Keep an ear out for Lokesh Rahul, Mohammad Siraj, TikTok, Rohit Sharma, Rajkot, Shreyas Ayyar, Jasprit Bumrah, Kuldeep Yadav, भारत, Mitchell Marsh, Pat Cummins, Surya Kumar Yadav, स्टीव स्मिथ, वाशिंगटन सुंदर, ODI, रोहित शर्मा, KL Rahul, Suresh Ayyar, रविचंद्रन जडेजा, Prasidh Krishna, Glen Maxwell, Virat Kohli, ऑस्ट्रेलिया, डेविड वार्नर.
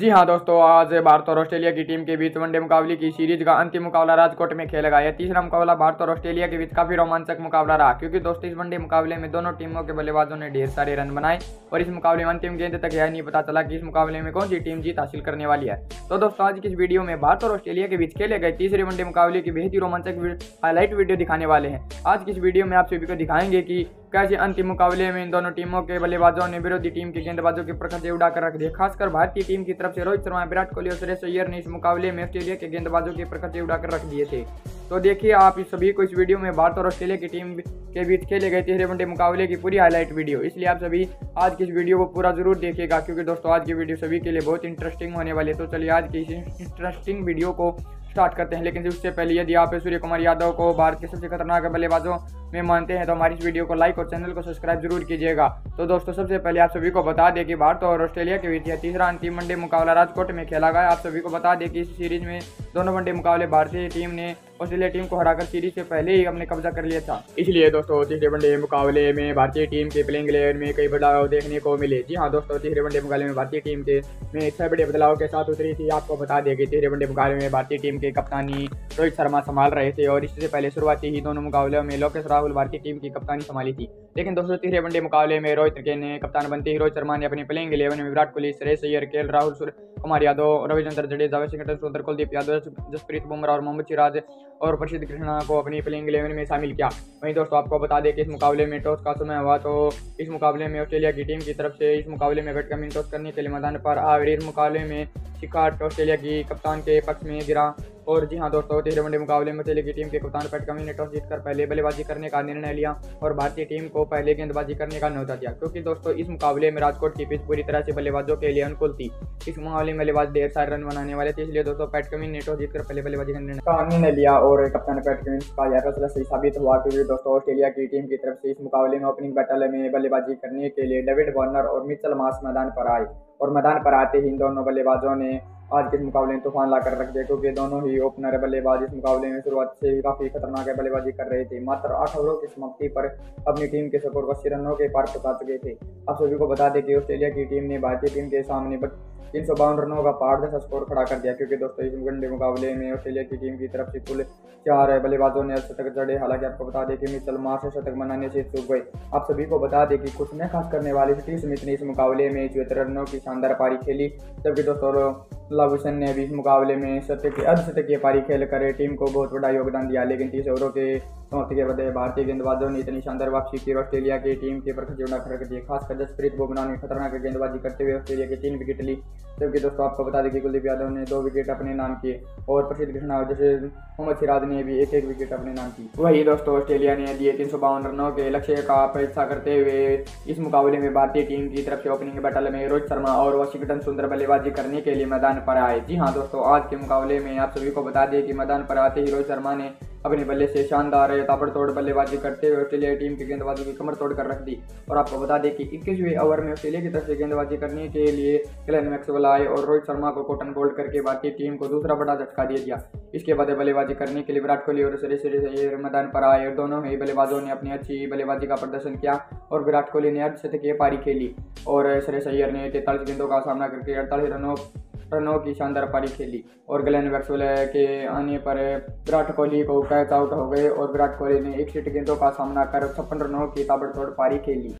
जी हाँ दोस्तों, आज भारत और ऑस्ट्रेलिया की टीम के बीच वनडे मुकाबले की सीरीज का अंतिम मुकाबला राजकोट में खेला गया। यह तीसरा मुकाबला भारत और ऑस्ट्रेलिया के बीच काफी रोमांचक मुकाबला रहा, क्योंकि दोस्तों इस वनडे मुकाबले में दोनों टीमों के बल्लेबाजों ने ढेर सारे रन बनाए और इस मुकाबले में अंतिम गेंद तक यह नहीं पता चला कि इस मुकाबले में कौन सी टीम जीत हासिल करने वाली है। तो दोस्तों आज की इस वीडियो में भारत और ऑस्ट्रेलिया के बीच खेले गए तीसरे वनडे मुकाबले की बेहद ही रोमांचक हाईलाइट वीडियो दिखाने वाले हैं। आज की इस वीडियो में आप सभी को दिखाएंगे कि कैसे अंतिम मुकाबले में इन दोनों टीमों के बल्लेबाजों ने विरोधी टीम के गेंदबाजों के प्रखंडे उड़ाकर रख दिए। खासकर भारतीय टीम की तरफ से रोहित शर्मा, विराट कोहली और सुरेश अय्यर ने इस मुकाबले में ऑस्ट्रेलिया के गेंदबाजों के प्रखंडे उड़ाकर रख दिए थे। तो देखिए आप इस सभी को इस वीडियो में भारत और ऑस्ट्रेलिया की टीम के बीच खेले गए तीसरे वनडे मुकाबले की पूरी हाईलाइट वीडियो, इसलिए आप सभी आज की इस वीडियो को पूरा जरूर देखिएगा, क्योंकि दोस्तों आज की वीडियो सभी के लिए बहुत इंटरेस्टिंग होने वाली है। तो चलिए आज की इस इंटरेस्टिंग वीडियो को स्टार्ट करते हैं, लेकिन उससे पहले यदि आप सूर्य कुमार यादव को भारत के सबसे खतरनाक बल्लेबाजों में मानते हैं तो हमारी इस वीडियो को लाइक और चैनल को सब्सक्राइब जरूर कीजिएगा। तो दोस्तों सबसे पहले आप सभी को बता दें कि भारत और ऑस्ट्रेलिया के बीच यह तीसरा अंतिम वनडे मुकाबला राजकोट में खेला गया। आप सभी को बता दें कि इस सीरीज में दोनों वनडे मुकाबले भारतीय टीम ने ऑस्ट्रेलिया टीम को हराकर सीरीज से पहले ही हमने कब्जा कर लिया था। इसलिए दोस्तों तीसरे वनडे मुकाबले में भारतीय टीम के प्लेइंग इलेवन में कई बदलाव देखने को मिले। जी हाँ दोस्तों, तीसरे वनडे मुकाबले में भारतीय टीम के में 6 बड़े बदलाव के साथ उतरी थी। आपको बता दें कि तीसरे वनडे मुकाबले में भारतीय टीम के कप्तानी रोहित शर्मा संभाल रहे थे और इससे पहले शुरुआती ही दोनों मुकाबलों में लोकेश राहुल भारतीय टीम की कप्तानी संभाली थी। लेकिन दोस्तों तीसरे वनडे मुकाबले में रोहित के ने कप्तान बनते ही रोहित शर्मा ने अपने प्लेइंग इलेवन में विराट कोहली, श्रेयस अय्यर, केएल राहुल, सूर्य कुमार यादव, रविचंद्रन जडेजा, वाशिंगटन सुंदर, कुलदीप यादव, जसप्रीत बुमराह और मोहम्मद सिराज और प्रसिद्ध कृष्णा को अपनी प्लेइंग इलेवन में शामिल किया। वहीं दोस्तों आपको बता दें कि इस मुकाबले में टॉस का समय हुआ तो इस मुकाबले में ऑस्ट्रेलिया की टीम की तरफ से इस मुकाबले में पैट कमिंस टॉस करने के लिए मैदान पर आए। इस मुकाबले में शिकार ऑस्ट्रेलिया की कप्तान के पक्ष में गिरा और जी हाँ दोस्तों तीसरे वनडे मुकाबले में ऑस्ट्रेलिया की टीम के कप्तान पैट कमिंस ने टॉस जीतकर पहले बल्लेबाजी करने का निर्णय लिया और भारतीय टीम को पहले गेंदबाजी करने का न्यौता दिया, क्योंकि दोस्तों इस मुकाबले में राजकोट की पिच पूरी तरह से बल्लेबाजों के लिए अनुकूल थी। इस मुकाबले में बल्लेबाज ढेर सारे रन बनाने वाले थे, इसलिए दोस्तों पैट कमिंस ने टॉस जीतकर पहले बल्लेबाजी का निर्णय लिया और कप्तान पैट कमिंस का यह फैसला सही साबित हुआ, क्योंकि दोस्तों ऑस्ट्रेलिया की टीम की तरफ से इस मुकाबले में ओपनिंग बैटल में बल्लेबाजी करने के लिए डेविड वार्नर और मिचेल मार्श मैदान पर आए और मैदान पर आते ही इन दोनों बल्लेबाजों ने आज के इस मुकाबले में तूफान लाकर रख दिया, क्योंकि दोनों ही ओपनर बल्लेबाज इस मुकाबले में शुरुआत से ही काफ़ी खतरनाक बल्लेबाजी कर रहे थे। मात्र 8 ओवरों की समाप्ति पर अपनी टीम के स्कोर 80 रनों के पार पहुंचा चुके थे। आप सभी को बता दें कि ऑस्ट्रेलिया की टीम ने भारतीय टीम के सामने 352 रनों का पारदर्शी स्कोर खड़ा कर दिया, क्योंकि दोस्तों इस वनडे मुकाबले में ऑस्ट्रेलिया की टीम की तरफ से कुल 4 बल्लेबाजों ने शतक जड़े। हालांकि आपको बता दें कि मिचेल मार्श शतक बनाने से चूक गए। आप सभी को बता दें कि कुछ न खास करने वाले स्टीव स्मिथ ने इस मुकाबले में 74 रनों की शानदार पारी खेली, जबकि दोस्तों लाविसन ने भी इस मुकाबले में अर्धशतकीय पारी खेलकर टीम को बहुत बड़ा योगदान दिया। लेकिन 30 ओवरों के समाप्ति के बाद भारतीय गेंदबाजों ने इतनी शानदार वापसी की ऑस्ट्रेलिया की टीम के प्रखर जोड़ा खड़क दिए। खासकर जसप्रीत बुमराह ने खतरनाक गेंदबाजी करते हुए ऑस्ट्रेलिया की 3 विकेट ली, जबकि दोस्तों आपको बता दें कि कुलदीप यादव ने 2 विकेट अपने नाम किए और प्रसिद्ध कृष्णा जैसे मोहम्मद सिराज ने भी 1-1 विकेट अपने नाम की। वही दोस्तों ऑस्ट्रेलिया ने दिए 352 रनों के लक्ष्य का परीक्षा करते हुए इस मुकाबले में भारतीय टीम की तरफ से ओपनिंग बैटल में रोहित शर्मा और वाशिंगटन सुंदर बल्लेबाजी करने के लिए मैदान पर आए। जी हाँ दोस्तों, आज के मुकाबले में आप सभी को बता दें कि मैदान पर आते ही रोहित शर्मा ने अपने बल्ले से शानदार ताबड़तोड़ बल्लेबाजी करते हुए ऑस्ट्रेलिया टीम के गेंदबाजों की कमर तोड़कर रख दी। और आपको बता दें कि 21वें ओवर में ऑस्ट्रेलिया की तरफ से गेंदबाजी करने के लिए ग्लेन मैक्सवेल आए और रोहित शर्मा को कॉटन बोल्ड करके भारतीय टीम को दूसरा बड़ा झटका दे दिया। इसके बाद बल्लेबाजी करने के लिए विराट कोहली और सुरेश अय्यर मैदान पर आए और दोनों ही बल्लेबाजों ने अपनी अच्छी बल्लेबाजी का प्रदर्शन किया और विराट कोहली ने अर्धशतकीय पारी खेली और सुरेश अय्यर ने 43 गेंदों का सामना करके 48 रनों की शानदार पारी खेली और ग्लेन मैक्सवेल के आने पर विराट कोहली को कैच आउट हो गए और विराट कोहली ने 61 गेंदों का सामना कर 56 रनों की ताबड़तोड़ पारी खेली।